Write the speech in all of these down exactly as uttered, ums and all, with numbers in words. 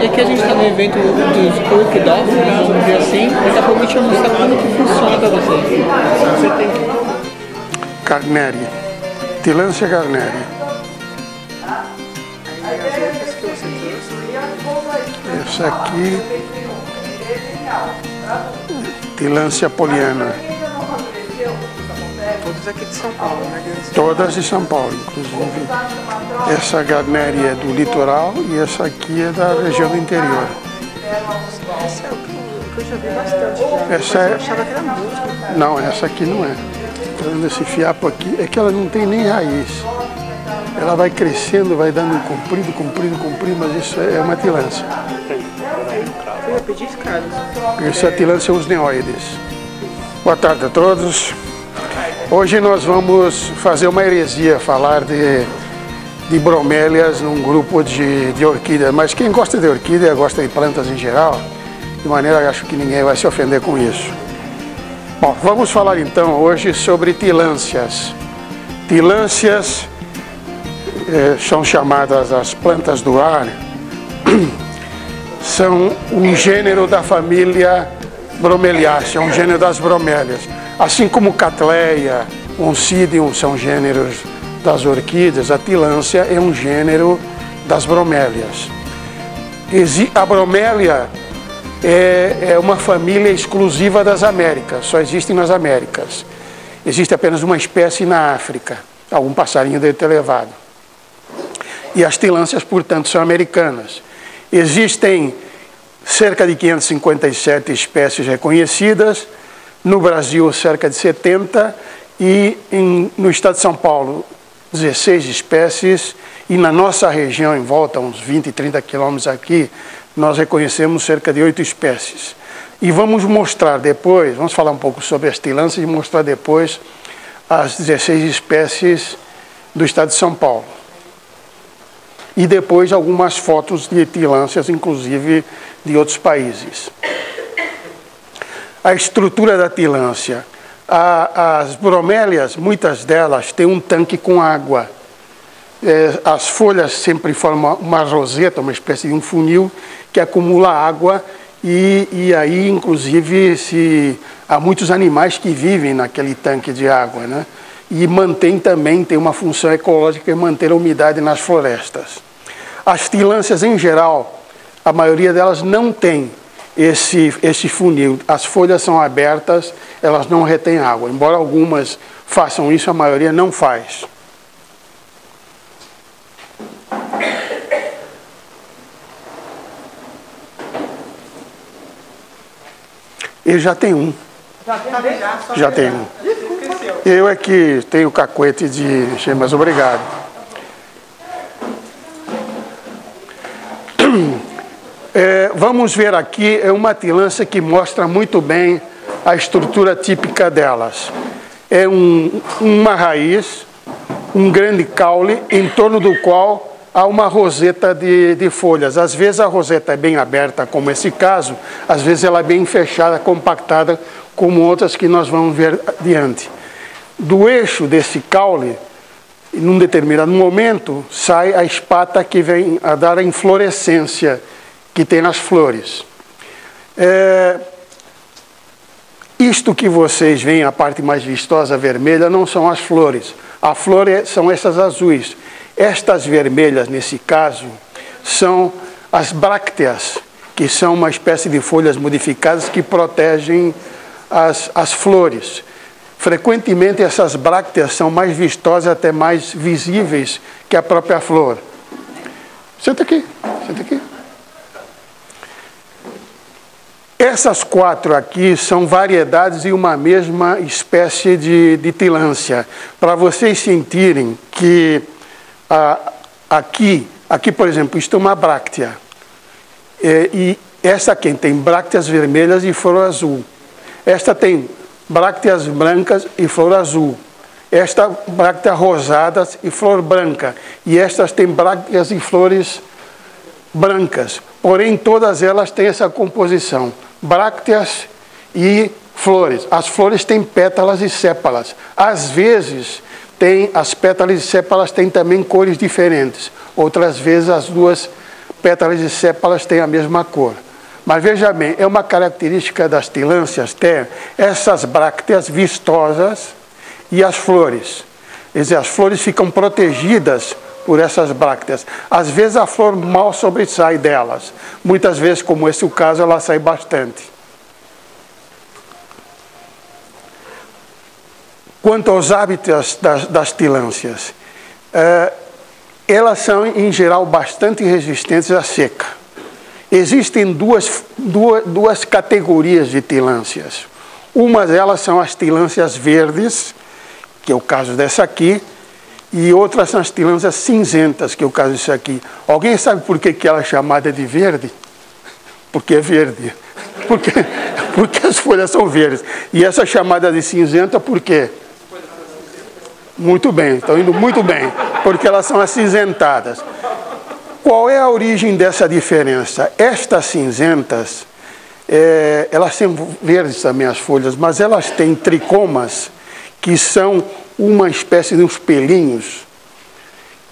E aqui a gente está no evento dos workshops, vamos dizer assim, daqui a pouco a gente vai mostrar como que funciona para vocês. Você tem... Gardneri, Tillandsia Gardneri. Esse aqui... Tillandsia Pohliana. Todas aqui de São Paulo, né? Todas de São Paulo, inclusive. Essa Gardneria é do litoral e essa aqui é da região do interior. Essa é o que eu já vi bastante. Já. Essa é... eu achava que era música. Não, essa aqui não é. Esse fiapo aqui é que ela não tem nem raiz. Ela vai crescendo, vai dando comprido, comprido, comprido, mas isso é uma tilância. Isso é a Tillandsia usneoides. Boa tarde a todos. Hoje nós vamos fazer uma heresia, falar de, de bromélias num grupo de, de orquídeas. Mas quem gosta de orquídea, gosta de plantas em geral, de maneira que acho que ninguém vai se ofender com isso. Bom, vamos falar então hoje sobre tillandsias. Tillandsias eh, são chamadas as plantas do ar. São um gênero da família bromeliácea, um gênero das bromélias. Assim como Cattleya, Oncidium são gêneros das orquídeas, a Tillandsia é um gênero das bromélias. A bromélia é, é uma família exclusiva das Américas, só existem nas Américas. Existe apenas uma espécie na África, algum passarinho deve ter levado. E as Tillandsias, portanto, são americanas. Existem cerca de quinhentas e cinquenta e sete espécies reconhecidas, no Brasil cerca de setenta e em, no estado de São Paulo dezesseis espécies e na nossa região em volta, uns vinte, trinta quilômetros aqui, nós reconhecemos cerca de oito espécies. E vamos mostrar depois, vamos falar um pouco sobre as tillandsias e mostrar depois as dezesseis espécies do estado de São Paulo. E depois algumas fotos de tillandsias, inclusive de outros países. A estrutura da tillandsia. A, as bromélias, muitas delas, têm um tanque com água. É, as folhas sempre formam uma roseta, uma espécie de um funil, que acumula água e, e aí, inclusive, se, há muitos animais que vivem naquele tanque de água, né? E mantém também, tem uma função ecológica, manter a umidade nas florestas. As tillandsias, em geral, a maioria delas não tem esse, esse funil. As folhas são abertas, elas não retêm água. Embora algumas façam isso, a maioria não faz. Eu já tenho um. Já tenho um. Eu é que tenho cacuete de... mas obrigado. É, vamos ver aqui, é uma tillandsia que mostra muito bem a estrutura típica delas. É um, uma raiz, um grande caule, em torno do qual há uma roseta de, de folhas. Às vezes a roseta é bem aberta, como esse caso, às vezes ela é bem fechada, compactada, como outras que nós vamos ver adiante. Do eixo desse caule, num determinado momento, sai a espata que vem a dar a inflorescência que tem nas flores. É, isto que vocês veem, a parte mais vistosa, vermelha, não são as flores. A flor é, são essas azuis. Estas vermelhas, nesse caso, são as brácteas, que são uma espécie de folhas modificadas que protegem as, as flores. Frequentemente, essas brácteas são mais vistosas, até mais visíveis que a própria flor. Senta aqui, senta aqui. Essas quatro aqui são variedades de uma mesma espécie de, de tillandsia. Para vocês sentirem que ah, aqui, aqui, por exemplo, isto é uma bráctea. É, e essa aqui tem brácteas vermelhas e flor azul. Esta tem brácteas brancas e flor azul. Esta bráctea rosadas e flor branca. E estas tem brácteas e flores brancas. Porém, todas elas têm essa composição. Brácteas e flores. As flores têm pétalas e sépalas. Às vezes, tem, as pétalas e sépalas têm também cores diferentes. Outras vezes, as duas pétalas e sépalas têm a mesma cor. Mas veja bem, é uma característica das tillandsias ter essas brácteas vistosas e as flores. Quer dizer, as flores ficam protegidas por essas brácteas. Às vezes a flor mal sobressai delas. Muitas vezes, como esse o caso, ela sai bastante. Quanto aos hábitos das, das tillandsias, eh, elas são, em geral, bastante resistentes à seca. Existem duas, duas, duas categorias de tillandsias. Uma delas são as tillandsias verdes, que é o caso dessa aqui, e outras são as tillandsias cinzentas, que é o caso dessa aqui. Alguém sabe por que, que ela é chamada de verde? Porque é verde. Porque, porque as folhas são verdes. E essa é chamada de cinzenta por quê? Muito bem, estão indo muito bem. Porque elas são acinzentadas. Qual é a origem dessa diferença? Estas cinzentas, é, elas são verdes também as folhas, mas elas têm tricomas, que são uma espécie de uns pelinhos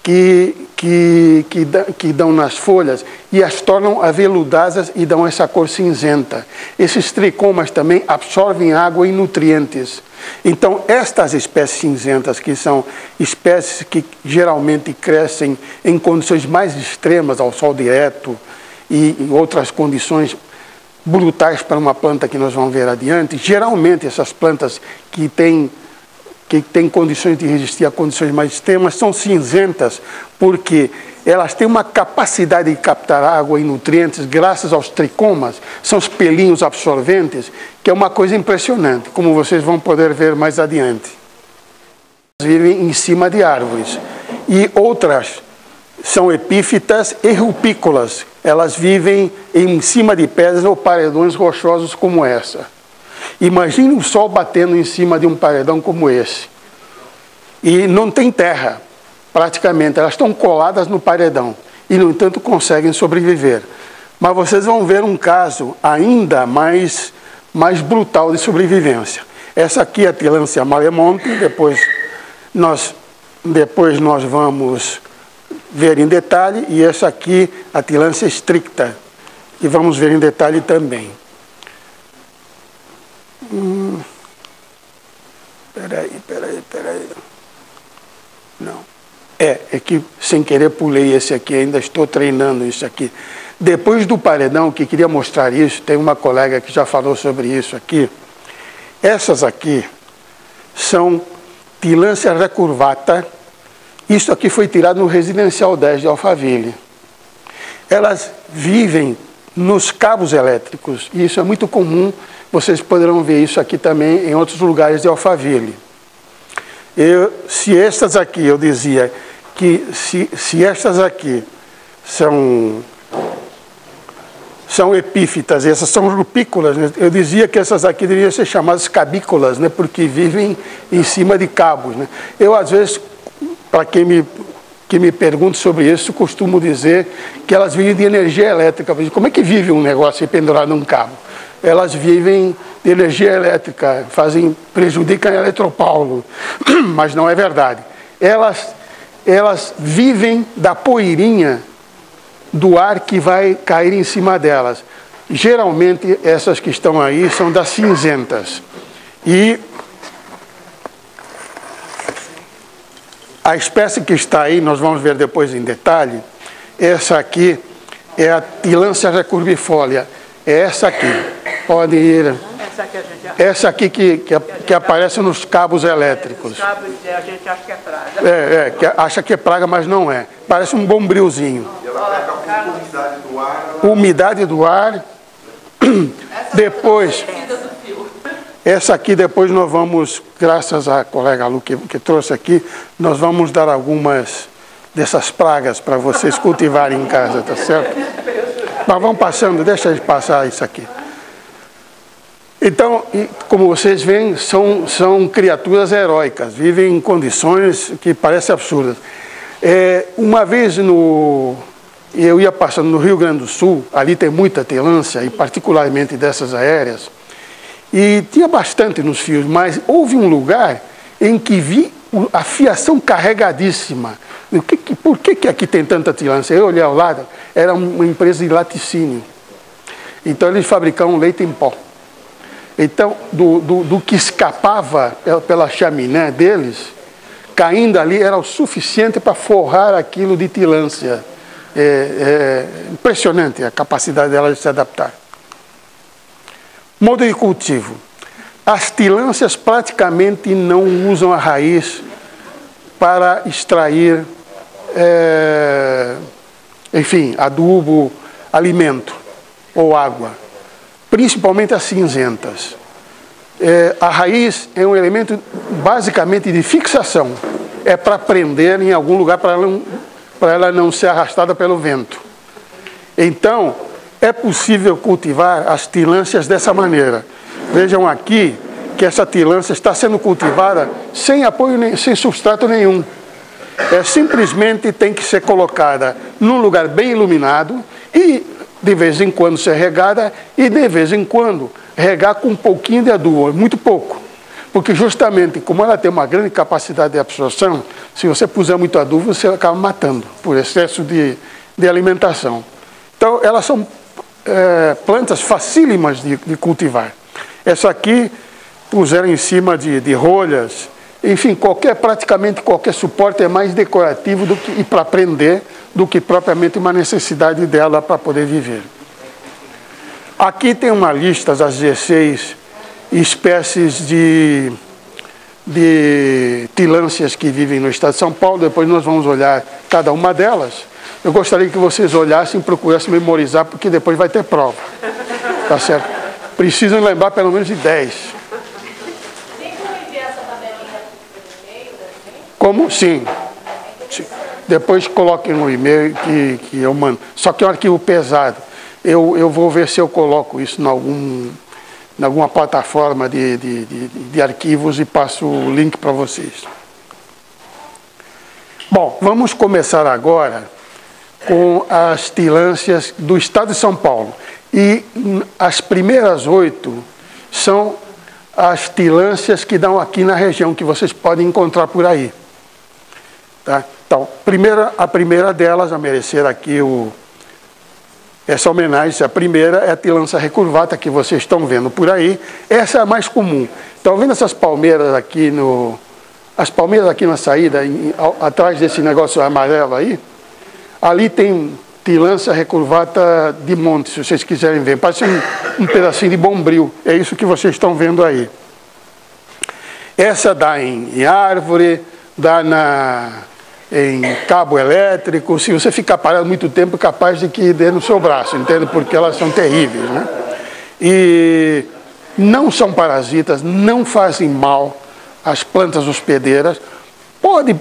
que, que, que, que dão nas folhas e as tornam aveludadas e dão essa cor cinzenta. Esses tricomas também absorvem água e nutrientes. Então, estas espécies cinzentas, que são espécies que geralmente crescem em condições mais extremas, ao sol direto e em outras condições brutais para uma planta que nós vamos ver adiante, geralmente essas plantas que têm que têm condições de resistir a condições mais extremas, são cinzentas, porque elas têm uma capacidade de captar água e nutrientes graças aos tricomas, são os pelinhos absorventes, que é uma coisa impressionante, como vocês vão poder ver mais adiante. Elas vivem em cima de árvores. E outras são epífitas e rupícolas, elas vivem em cima de pedras ou paredões rochosos como essa. Imagine o sol batendo em cima de um paredão como esse. E não tem terra, praticamente. Elas estão coladas no paredão. E, no entanto, conseguem sobreviver. Mas vocês vão ver um caso ainda mais, mais brutal de sobrevivência. Essa aqui é a Tillandsia mallemontii. Depois nós, depois nós vamos ver em detalhe. E essa aqui, a Tillandsia stricta. E vamos ver em detalhe também. Hum, peraí, peraí, peraí. Não. É, é que sem querer pulei esse aqui, ainda estou treinando isso aqui. Depois do paredão, que queria mostrar isso, tem uma colega que já falou sobre isso aqui. Essas aqui são Tillandsia recurvata. Isso aqui foi tirado no Residencial dez de Alphaville. Elas vivem nos cabos elétricos, e isso é muito comum. Vocês poderão ver isso aqui também em outros lugares de Alphaville. Eu, se estas aqui, eu dizia que se, se estas aqui são, são epífitas, e essas são rupícolas, né? Eu dizia que essas aqui deveriam ser chamadas cabícolas, né? Porque vivem em cima de cabos, né? Eu, às vezes, para quem me, que me pergunta sobre isso, costumo dizer que elas vivem de energia elétrica. Como é que vive um negócio pendurado num cabo? Elas vivem de energia elétrica, fazem, prejudicam a Eletropaulo, mas não é verdade. Elas, elas vivem da poeirinha do ar que vai cair em cima delas. Geralmente, essas que estão aí são das cinzentas. E a espécie que está aí, nós vamos ver depois em detalhe, essa aqui é a Tillandsia recurvifolia. É essa aqui, pode ir. Essa aqui, a gente... essa aqui que, que, que, que aparece nos cabos elétricos. Os cabos, a gente acha que é praga. É, é, que acha que é praga, mas não é. Parece um bombrilzinho. E ela pega a umidade do ar. Ela... Umidade do ar. Essa depois, essa aqui depois nós vamos, graças à colega Lu que, que trouxe aqui, nós vamos dar algumas dessas pragas para vocês cultivarem em casa, tá certo? Mas vão passando, deixa eu passar isso aqui. Então, como vocês veem, são, são criaturas heróicas, vivem em condições que parecem absurdas. É, uma vez no, eu ia passando no Rio Grande do Sul, ali tem muita tillandsia, e particularmente dessas aéreas, e tinha bastante nos fios, mas houve um lugar em que vi a fiação carregadíssima. O que, por que, que aqui tem tanta tillandsia? Eu olhei ao lado, era uma empresa de laticínio. Então, eles fabricavam leite em pó. Então, do, do, do que escapava pela chaminé deles, caindo ali, era o suficiente para forrar aquilo de Tillandsia. É, é impressionante a capacidade dela de se adaptar. Modo de cultivo. As Tillandsias praticamente não usam a raiz para extrair, é, enfim, adubo, alimento ou água. Principalmente as cinzentas. É, a raiz é um elemento basicamente de fixação. É para prender em algum lugar para ela não... para ela não ser arrastada pelo vento. Então, é possível cultivar as Tillandsias dessa maneira. Vejam aqui que essa Tillandsia está sendo cultivada sem apoio, sem substrato nenhum. É, simplesmente tem que ser colocada num lugar bem iluminado e, de vez em quando, ser regada e, de vez em quando, regar com um pouquinho de adubo, muito pouco. Porque justamente, como ela tem uma grande capacidade de absorção, se você puser muito adubo, você acaba matando por excesso de, de alimentação. Então, elas são é, plantas facílimas de, de cultivar. Essa aqui, puseram em cima de, de rolhas, enfim, qualquer, praticamente qualquer suporte é mais decorativo do que, e para prender do que propriamente uma necessidade dela para poder viver. Aqui tem uma lista das dezesseis espécies de, de Tillandsias que vivem no estado de São Paulo. Depois nós vamos olhar cada uma delas. Eu gostaria que vocês olhassem e procurassem memorizar, porque depois vai ter prova. Tá certo? Precisam lembrar pelo menos de dez. Tem como enviar essa tabelinha no e-mail também? Como? Sim. Sim. Depois coloquem no e-mail que, que eu mando. Só que é um arquivo pesado. Eu, eu vou ver se eu coloco isso em algum... em alguma plataforma de, de, de, de arquivos e passo o link para vocês. Bom, vamos começar agora com as Tillandsias do estado de São Paulo. E as primeiras oito são as Tillandsias que dão aqui na região, que vocês podem encontrar por aí. Tá? Então, primeira, a primeira delas a merecer aqui o... essa homenagem, a primeira, é a Tillandsia recurvata, que vocês estão vendo por aí. Essa é a mais comum. Estão vendo essas palmeiras aqui no... as palmeiras aqui na saída, em, ao, atrás desse negócio amarelo aí? Ali tem Tillandsia recurvata de monte, se vocês quiserem ver. Parece um, um pedacinho de bombril. É isso que vocês estão vendo aí. Essa dá em, em árvore, dá na... em cabo elétrico. Se você ficar parado muito tempo, capaz de que dê no seu braço, entende? Porque elas são terríveis, né? E não são parasitas, não fazem mal às plantas hospedeiras. Pode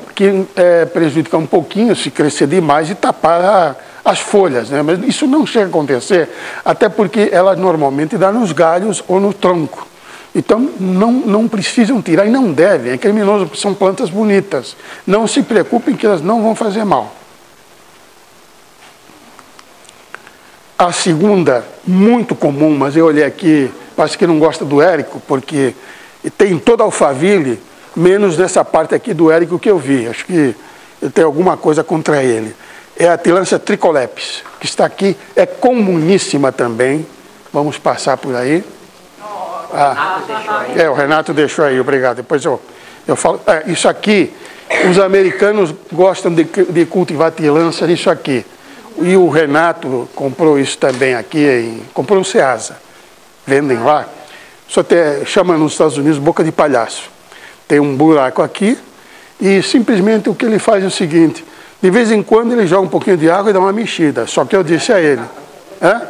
é, prejudicar um pouquinho se crescer demais e tapar a, as folhas, né? Mas isso não chega a acontecer, até porque elas normalmente dão nos galhos ou no tronco. Então, não, não precisam tirar e não devem. É criminoso, porque são plantas bonitas. Não se preocupem que elas não vão fazer mal. A segunda, muito comum, mas eu olhei aqui, parece que não gosta do érico, porque tem toda a alfaville, menos nessa parte aqui do érico que eu vi. Acho que eu tenho alguma coisa contra ele. É a Tillandsia tricolepis, que está aqui. É comuníssima também. Vamos passar por aí. Ah, é, o Renato deixou aí, obrigado. Depois eu, eu falo. É, isso aqui, os americanos gostam de, de cultivar Tillandsia nisso aqui. E o Renato comprou isso também aqui, em, comprou no Ceasa. Vendem lá. Só até chama nos Estados Unidos boca de palhaço. Tem um buraco aqui e simplesmente o que ele faz é o seguinte: de vez em quando ele joga um pouquinho de água e dá uma mexida. Só que eu disse a ele. Hã?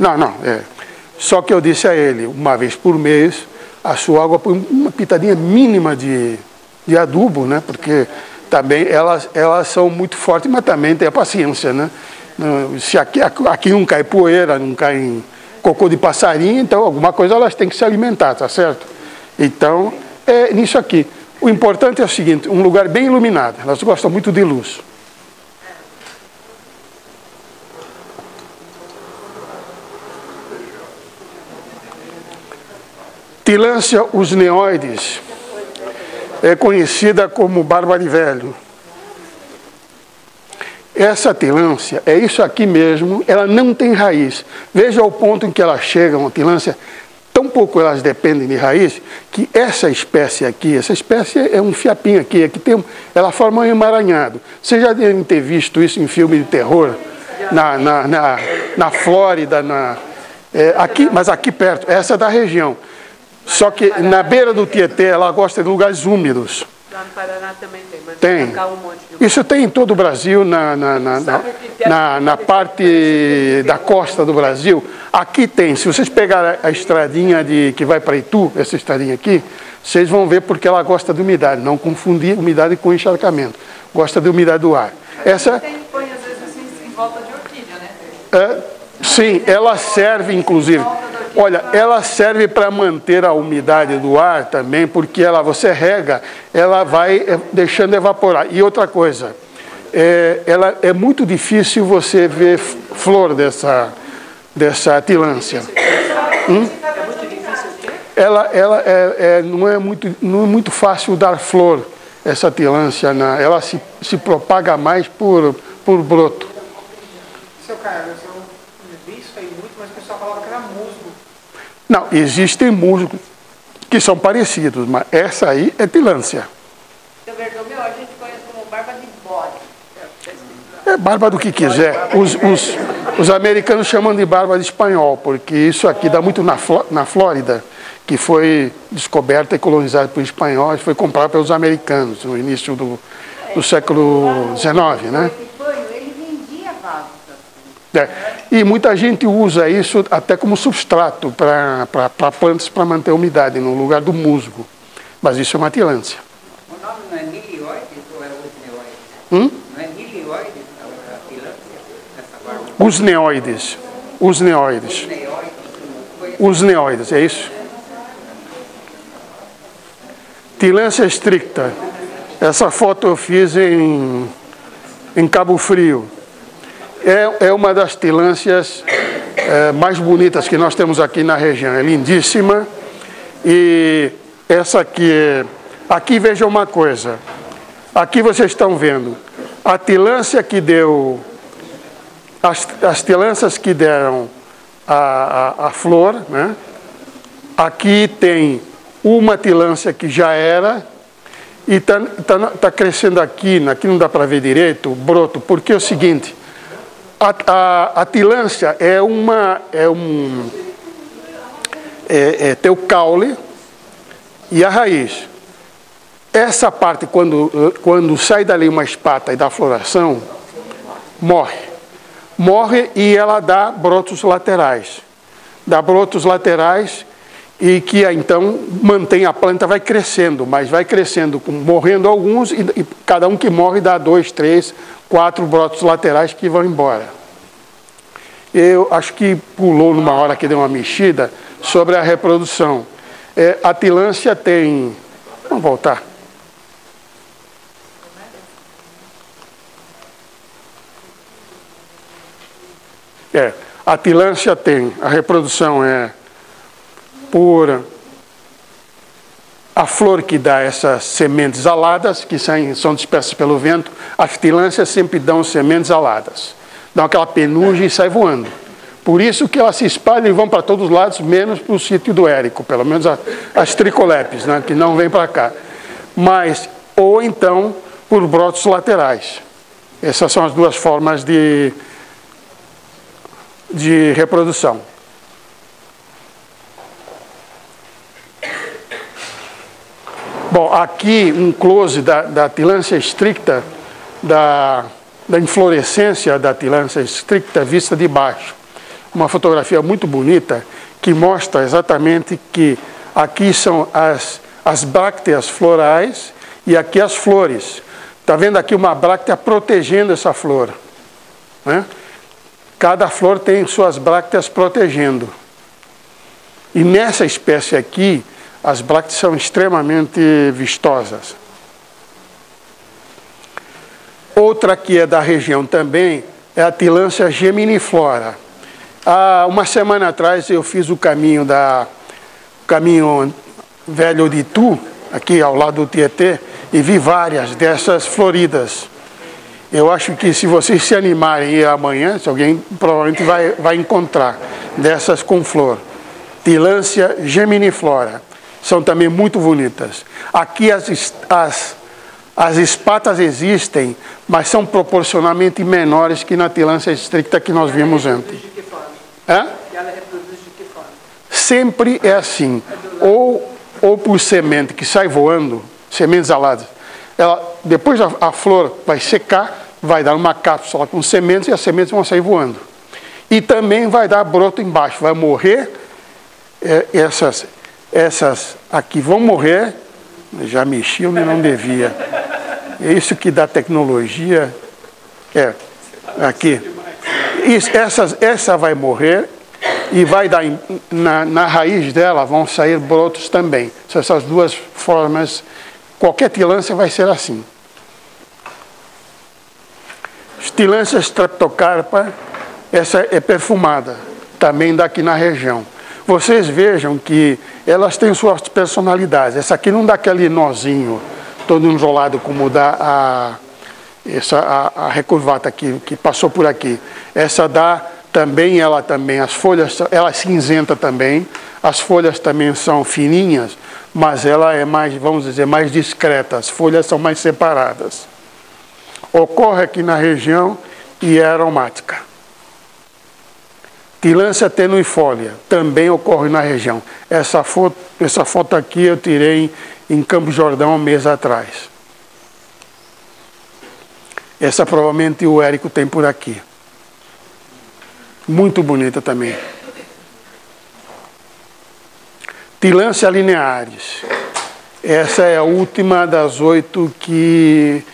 Não, não, é. Só que eu disse a ele, uma vez por mês, a sua água põe uma pitadinha mínima de, de adubo, né? Porque também elas, elas são muito fortes, mas também tem a paciência, né? Se aqui, aqui não cai poeira, não cai cocô de passarinho, então alguma coisa elas têm que se alimentar, tá certo? Então, é nisso aqui. O importante é o seguinte, um lugar bem iluminado, elas gostam muito de luz. Tillandsia usneoides, é conhecida como barba de velho. essa tilância, é isso aqui mesmo, ela não tem raiz. Veja o ponto em que elas chegam, a tilância, tão pouco elas dependem de raiz, que essa espécie aqui, essa espécie é um fiapinho aqui, aqui tem, ela forma um emaranhado. Vocês já devem ter visto isso em filme de terror, na, na, na, na Flórida, na, é, aqui, mas aqui perto, essa é da região. Só que na beira do Tietê, ela gosta de lugares úmidos. Lá no Paraná também tem, mas tem. Um monte de... Isso tem em todo o Brasil, na, na, na, na, na, na parte da costa do Brasil. Aqui tem, se vocês pegarem a estradinha de, que vai para Itu, essa estradinha aqui, vocês vão ver porque ela gosta de umidade, não confundir umidade com encharcamento. Gosta de umidade do ar. Essa tem, põe às vezes assim em volta de orquídea, né? É, sim, ela serve inclusive... Olha, ela serve para manter a umidade do ar também, porque ela, você rega, ela vai deixando evaporar. E outra coisa, é, ela, é muito difícil você ver flor dessa, dessa tilância. Hum? Ela, ela é, é, não, é muito, não é muito fácil dar flor, essa tilância. Na, ela se, se propaga mais por, por broto. Seu Carlos, eu vi isso aí muito, mas o pessoal falava que era musgo. Não, existem musgos que são parecidos, mas essa aí é tilância. Seu Bertomeu, a gente conhece como barba de bode. É barba do que quiser. Os, os, os americanos chamam de barba de espanhol, porque isso aqui dá muito na, na Flórida, que foi descoberta e colonizada por espanhóis, foi comprada pelos americanos no início do, do século dezenove, né? É. E muita gente usa isso até como substrato para plantas, para manter a umidade, no lugar do musgo. Mas isso é uma tilância. O nome não é milioides ou é usneoides? Hum? Não é milioides a tilância? Essa barba? Usneoides. Usneoides. Usneoides, é isso? Tillandsia stricta. Essa foto eu fiz em, em Cabo Frio. É, é uma das tilâncias é, mais bonitas que nós temos aqui na região. É lindíssima. E essa aqui é... Aqui veja uma coisa. Aqui vocês estão vendo. A tilância que deu... As, as tilâncias que deram a, a, a flor, né? Aqui tem uma tilância que já era... E está tá, tá crescendo aqui. Aqui não dá para ver direito o broto. Porque é o seguinte... A, a, a tilância é uma, é um, é, é, tem o caule e a raiz. Essa parte, quando, quando sai dali uma espata e dá floração, morre. Morre e ela dá brotos laterais. Dá brotos laterais e que então mantém a planta, vai crescendo, mas vai crescendo, morrendo alguns, e, e cada um que morre dá dois, três... quatro brotos laterais que vão embora. Eu acho que pulou numa hora que deu uma mexida sobre a reprodução. É, a tilância tem... Vamos voltar. É, a tilância tem... A reprodução é por... A flor que dá essas sementes aladas, que são dispersas pelo vento, as tilâncias sempre dão sementes aladas. Dão aquela penugem e sai voando. Por isso que elas se espalham e vão para todos os lados, menos para o sítio do Érico, pelo menos as tricolepis, né, que não vêm para cá. Mas, ou então, por brotos laterais. Essas são as duas formas de, de reprodução. Bom, aqui um close da, da tillandsia stricta, da, da inflorescência da tillandsia stricta vista de baixo. Uma fotografia muito bonita que mostra exatamente que aqui são as, as brácteas florais e aqui as flores. Está vendo aqui uma bráctea protegendo essa flor, né? Cada flor tem suas brácteas protegendo. E nessa espécie aqui, as brácteas são extremamente vistosas. Outra que é da região também é a tillandsia geminiflora. Há uma semana atrás eu fiz o caminho da caminho velho de Itu, aqui ao lado do Tietê, e vi várias dessas floridas. Eu acho que se vocês se animarem e amanhã, se alguém provavelmente vai, vai encontrar dessas com flor. Tillandsia geminiflora. São também muito bonitas. Aqui as, as, as espatas existem, mas são proporcionalmente menores que na Tillandsia stricta que nós vimos antes. Hã? Sempre é assim. Ou, ou por semente que sai voando, sementes aladas. Ela, depois a, a flor vai secar, vai dar uma cápsula com sementes e as sementes vão sair voando. E também vai dar broto embaixo, vai morrer. É, essas, essas aqui vão morrer. Já mexi onde não devia. É isso que dá tecnologia. É, aqui. Isso, essas, essa vai morrer e vai dar, na, na raiz dela vão sair brotos também. São essas duas formas. Qualquer tillandsia vai ser assim. Tillandsia streptocarpa, essa é perfumada, também daqui na região. Vocês vejam que elas têm suas personalidades. Essa aqui não dá aquele nozinho todo enrolado como dá a, essa, a, a recurvata que, que passou por aqui. Essa dá também, ela também, as folhas, ela é cinzenta também, as folhas também são fininhas, mas ela é mais, vamos dizer, mais discreta, as folhas são mais separadas. Ocorre aqui na região e é aromática. Tillandsia tenuifolia também ocorre na região. Essa foto, essa foto aqui eu tirei em Campo Jordão um mês atrás. Essa provavelmente o Érico tem por aqui. Muito bonita também. Tillandsia linearis. Essa é a última das oito que,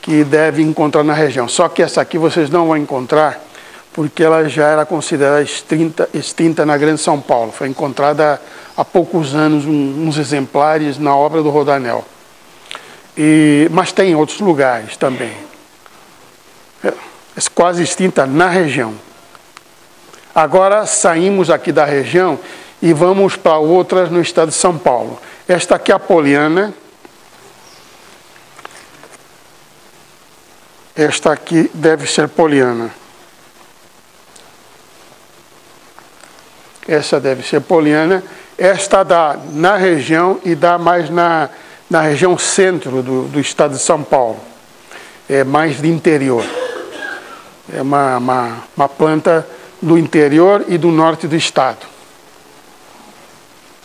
que deve encontrar na região. Só que essa aqui vocês não vão encontrar, porque ela já era considerada extinta, extinta na Grande São Paulo. Foi encontrada há poucos anos um, uns exemplares na obra do Rodanel. E, mas tem em outros lugares também. É quase extinta na região. Agora saímos aqui da região e vamos para outras no estado de São Paulo. Esta aqui é a Pohliana. Esta aqui deve ser Pohliana. Essa deve ser Pohliana. Esta dá na região e dá mais na, na região centro do, do estado de São Paulo. É mais de interior. É uma, uma, uma planta do interior e do norte do estado.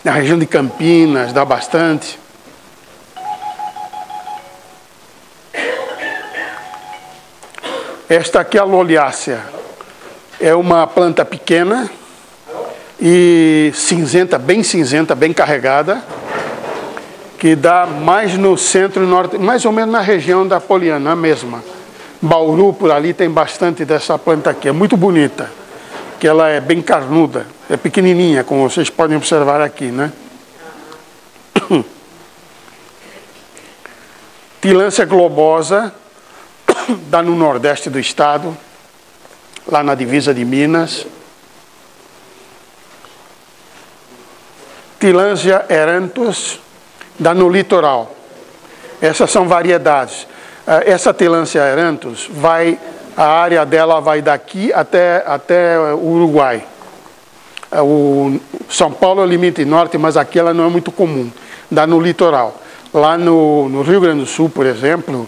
Na região de Campinas, dá bastante. Esta aqui é a Loliacea. É uma planta pequena e cinzenta, bem cinzenta, bem carregada, que dá mais no centro e norte, mais ou menos na região da Pohliana, a mesma. Bauru, por ali, tem bastante dessa planta aqui. É muito bonita, que ela é bem carnuda, é pequenininha, como vocês podem observar aqui, né? Tillandsia globosa, dá no nordeste do estado, lá na divisa de Minas. Tillandsia aeranthos, dá no litoral. Essas são variedades. Essa Tillandsia aeranthos vai... A área dela vai daqui até, até o Uruguai. O São Paulo é o limite norte, mas aqui ela não é muito comum. Dá no litoral. Lá no, no Rio Grande do Sul, por exemplo,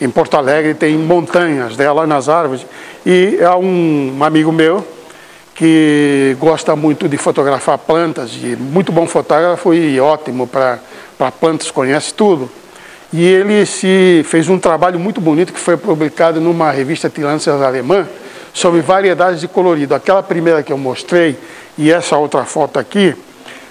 em Porto Alegre, tem montanhas dela nas árvores. E há um amigo meu que gosta muito de fotografar plantas, e muito bom fotógrafo e ótimo para plantas, conhece tudo. E ele se fez um trabalho muito bonito que foi publicado numa revista Tillandsias alemã sobre variedades de colorido. Aquela primeira que eu mostrei e essa outra foto aqui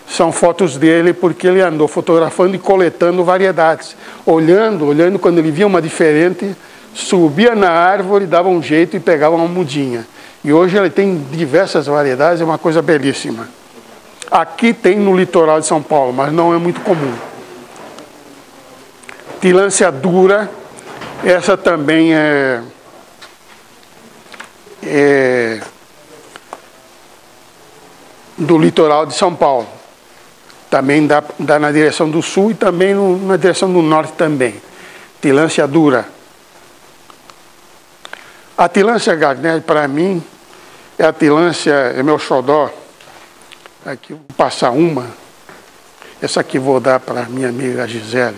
são fotos dele porque ele andou fotografando e coletando variedades. Olhando, olhando, quando ele via uma diferente, subia na árvore, dava um jeito e pegava uma mudinha. E hoje ele tem diversas variedades, é uma coisa belíssima. Aqui tem no litoral de São Paulo, mas não é muito comum. Tillandsia Dura, essa também é, é do litoral de São Paulo. Também dá, dá na direção do sul e também no, na direção do norte também. Tillandsia Dura. A Tillandsia Gardneri, para mim, é a Tillandsia, é meu xodó. Aqui vou passar uma. Essa aqui vou dar para minha amiga Gisele.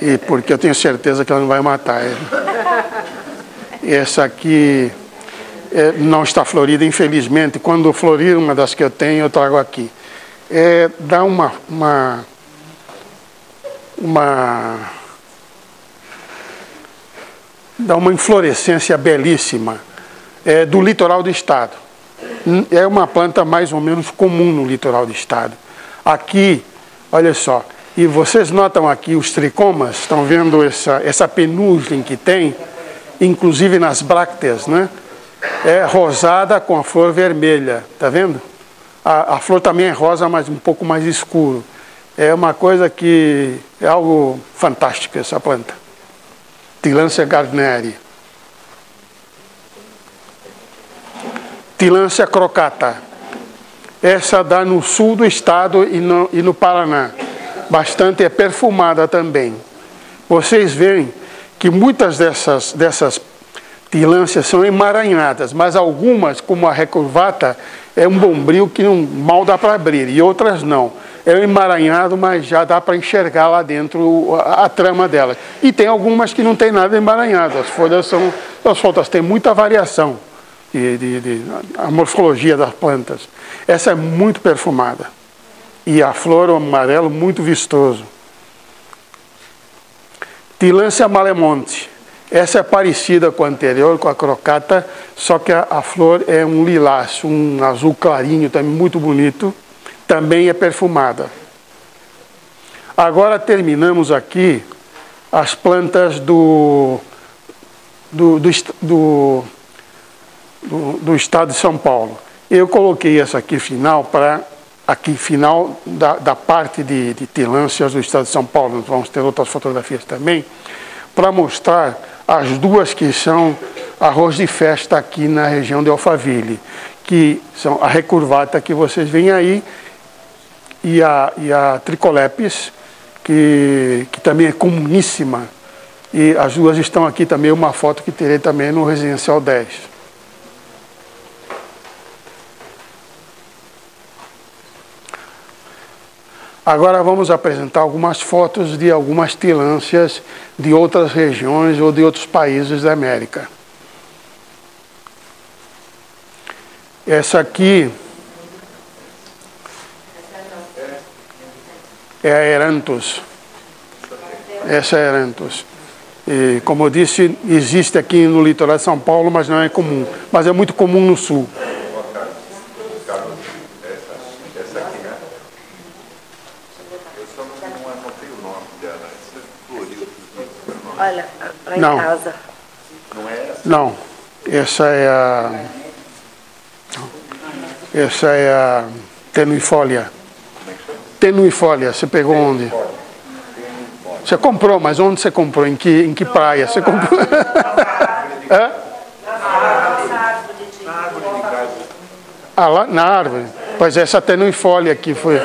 E porque eu tenho certeza que ela não vai matar ela. Essa aqui é, não está florida, infelizmente. Quando florir uma das que eu tenho, eu trago aqui. É, dá uma, uma, uma, dá uma inflorescência belíssima, é, do litoral do estado. É uma planta mais ou menos comum no litoral do estado. Aqui, olha só. E vocês notam aqui os tricomas, estão vendo essa, essa penugem que tem, inclusive nas brácteas, né? É rosada com a flor vermelha, tá vendo? A, a flor também é rosa, mas um pouco mais escuro. É uma coisa que é algo fantástico essa planta. Tillandsia Gardneri. Tillandsia Crocata. Essa dá no sul do estado e no, e no Paraná. Bastante é perfumada também. Vocês veem que muitas dessas, dessas tillandsias são emaranhadas, mas algumas, como a recurvata, é um bombril que não, mal dá para abrir, e outras não. É um emaranhado, mas já dá para enxergar lá dentro a, a trama dela. E tem algumas que não tem nada emaranhado, as folhas são as folhas têm muita variação de, de, de, a morfologia das plantas. Essa é muito perfumada. E a flor, o amarelo, muito vistoso. Tillandsia mallemontii. Essa é parecida com a anterior, com a crocata, só que a, a flor é um lilás, um azul clarinho, também muito bonito. Também é perfumada. Agora terminamos aqui as plantas do, do, do, do, do, do estado de São Paulo. Eu coloquei essa aqui final para... Aqui, final da, da parte de, de tillandsias do estado de São Paulo. Nós vamos ter outras fotografias também, para mostrar as duas que são arroz de festa aqui na região de Alphaville, que são a recurvata, que vocês veem aí, e a, e a tricolepis, que, que também é comuníssima. E as duas estão aqui também, uma foto que terei também no Residencial dez. Agora vamos apresentar algumas fotos de algumas tillandsias de outras regiões ou de outros países da América. Essa aqui é a aeranthos. Essa é a aeranthos. E, como eu disse, existe aqui no litoral de São Paulo, mas não é comum. Mas é muito comum no sul. Olha, lá em não. casa. Não é essa? Não. Essa é a... Essa é a tenuifolia. Tenuifolia, você pegou onde? Você comprou, mas onde você comprou? Em que, em que praia? Você comprou? Hã? Ah, lá na árvore. Pois é, essa tenuifolia aqui foi...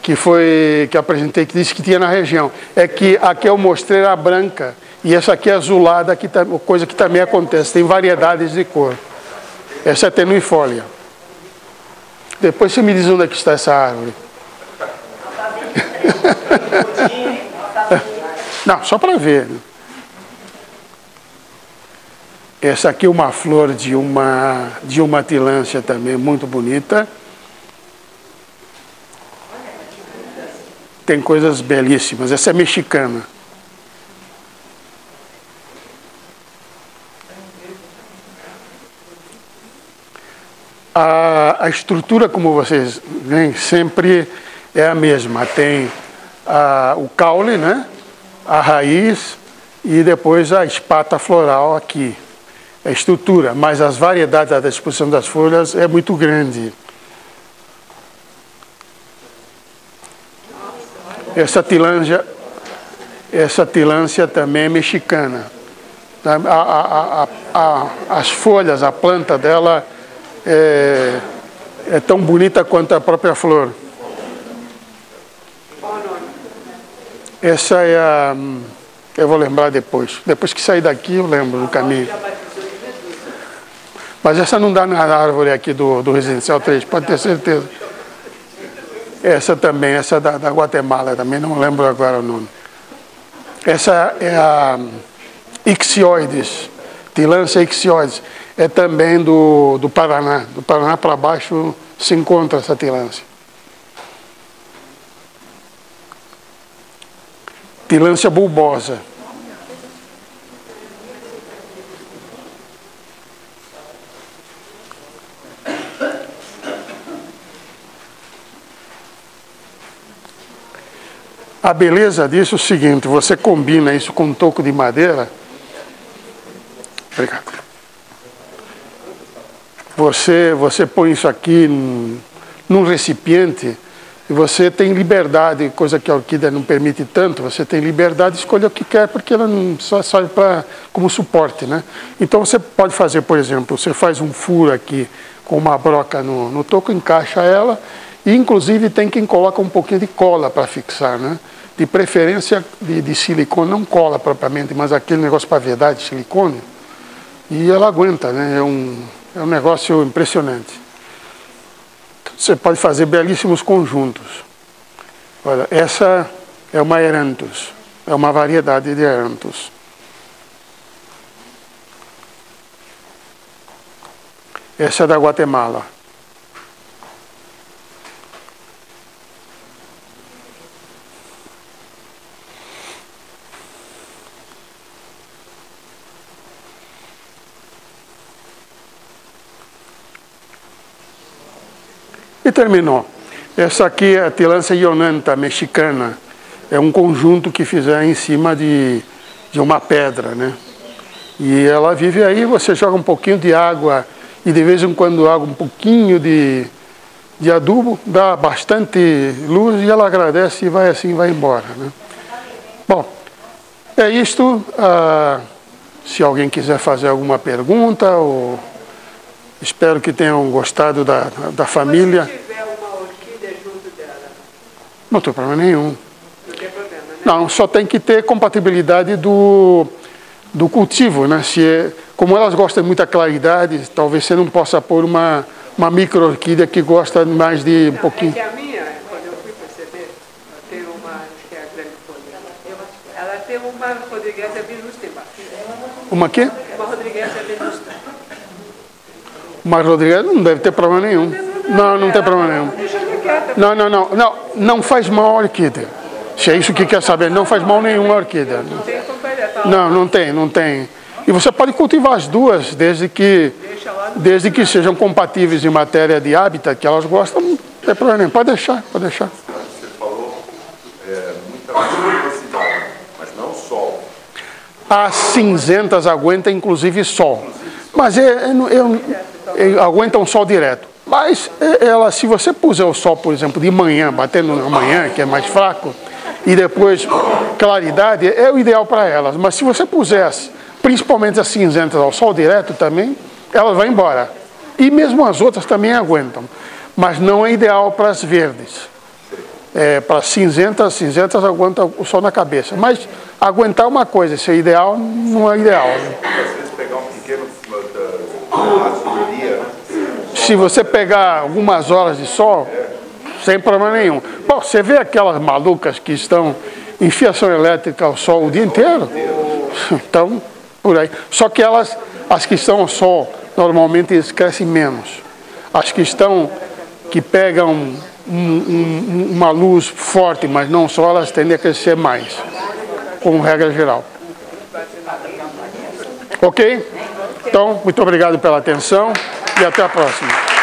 que foi que apresentei, que disse que tinha na região. É que aqui eu mostrei a branca, e essa aqui é azulada, que tá, coisa que também acontece, tem variedades de cor. Essa é tenuifolia. Depois você me diz onde é que está essa árvore. Não, só para ver. Essa aqui é uma flor de uma, de uma tillandsia também, muito bonita. Tem coisas belíssimas. Essa é mexicana. A, a estrutura, como vocês veem, sempre é a mesma. Tem a, o caule, né? A raiz e depois a espata floral aqui. A estrutura, mas as variedades da disposição das folhas é muito grande. Essa tillandsia, essa tillandsia também é mexicana. A, a, a, a, as folhas, a planta dela é, é tão bonita quanto a própria flor. Essa é a... Eu vou lembrar depois. Depois que sair daqui eu lembro do caminho. Mas essa não dá na árvore aqui do, do Residencial três, pode ter certeza. Essa também, essa da, da Guatemala também, não lembro agora o nome. Essa é a Ixioides, Tillandsia Ixioides, é também do, do Paraná. Do Paraná para baixo se encontra essa Tillandsia. Tillandsia bulbosa. A beleza disso é o seguinte, você combina isso com um toco de madeira. Obrigado. Você, você põe isso aqui num recipiente e você tem liberdade, coisa que a orquídea não permite tanto, você tem liberdade de escolher o que quer, porque ela não só serve pra, como suporte, né? Então você pode fazer, por exemplo, você faz um furo aqui com uma broca no, no toco, encaixa ela. E, inclusive, tem quem coloca um pouquinho de cola para fixar, né? De preferência de, de silicone, não cola propriamente, mas aquele negócio para vedar de silicone. E ela aguenta, né? É um, é um negócio impressionante. Você pode fazer belíssimos conjuntos. Olha, essa é uma aeranthos, é uma variedade de aeranthos. Essa é da Guatemala. E terminou. Essa aqui é a Tillandsia Ionanta, mexicana. É um conjunto que fizeram em cima de, de uma pedra, né? E ela vive aí, você joga um pouquinho de água e de vez em quando água, um pouquinho de, de adubo, dá bastante luz e ela agradece e vai assim, vai embora, né? Bom, é isto. Ah, se alguém quiser fazer alguma pergunta ou... Espero que tenham gostado da, da família. Se tiver uma orquídea junto dela? Não tem problema nenhum. Não tem problema, né? Não, só tem que ter compatibilidade do, do cultivo, né? Se é, como elas gostam de muita claridade, talvez você não possa pôr uma, uma micro-orquídea que gosta mais de um não, pouquinho... É que a minha, quando eu fui perceber, eu tenho uma, acho que é a Gardneria. Ela tem uma Rodriguesa Bilustimba. Uma quê? Uma Rodriguesa Bilustimba. Mas Rodrigues não deve ter problema nenhum. Não, não tem problema nenhum. Não, não, não. Não, não faz mal a orquídea. Se é isso que quer saber, não faz mal nenhuma orquídea. Não, não tem, não tem. E você pode cultivar as duas, desde que, desde que sejam compatíveis em matéria de hábitat, que elas gostam, não tem problema nenhum. Pode deixar, pode deixar. Você falou muita luminosidade, mas não sol. As cinzentas aguentam, inclusive, sol. Mas eu, eu, eu, eu aguenta um sol direto. Mas ela, se você puser o sol, por exemplo, de manhã, batendo na manhã, que é mais fraco, e depois claridade, é o ideal para elas. Mas se você puser, principalmente as cinzentas, ao sol direto também, elas vão embora. E mesmo as outras também aguentam. Mas não é ideal para as verdes. É, para as cinzentas, cinzentas aguentam o sol na cabeça. Mas aguentar uma coisa, ser ideal, não é ideal, né? Se você pegar algumas horas de sol, sem problema nenhum. Bom, você vê aquelas malucas que estão em fiação elétrica ao sol o dia inteiro? Então, por aí. Só que elas, as que estão ao sol, normalmente crescem menos. As que estão, que pegam um, um, uma luz forte, mas não só, elas tendem a crescer mais, como regra geral. Ok? Então, muito obrigado pela atenção e até a próxima.